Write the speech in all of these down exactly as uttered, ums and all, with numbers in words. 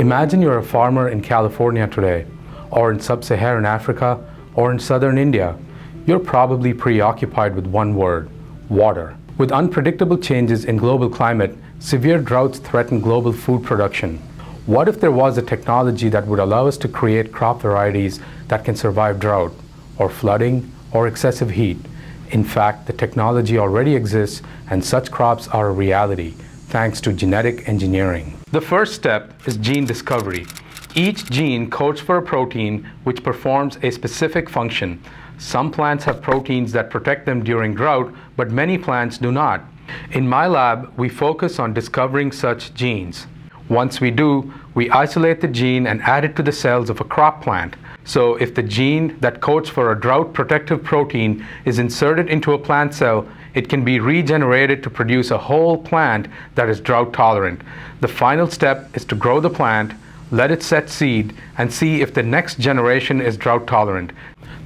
Imagine you're a farmer in California today, or in sub-Saharan Africa, or in southern India. You're probably preoccupied with one word: water. With unpredictable changes in global climate, severe droughts threaten global food production. What if there was a technology that would allow us to create crop varieties that can survive drought, or flooding, or excessive heat? In fact, the technology already exists, and such crops are a reality, thanks to genetic engineering. The first step is gene discovery. Each gene codes for a protein which performs a specific function. Some plants have proteins that protect them during drought, but many plants do not. In my lab, we focus on discovering such genes. Once we do, we isolate the gene and add it to the cells of a crop plant. So if the gene that codes for a drought protective protein is inserted into a plant cell, it can be regenerated to produce a whole plant that is drought tolerant. The final step is to grow the plant, let it set seed, and see if the next generation is drought tolerant.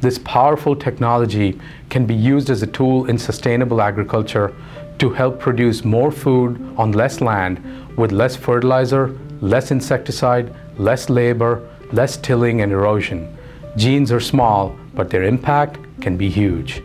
This powerful technology can be used as a tool in sustainable agriculture to help produce more food on less land, with less fertilizer, less insecticide, less labor, less tilling and erosion. Genes are small, but their impact can be huge.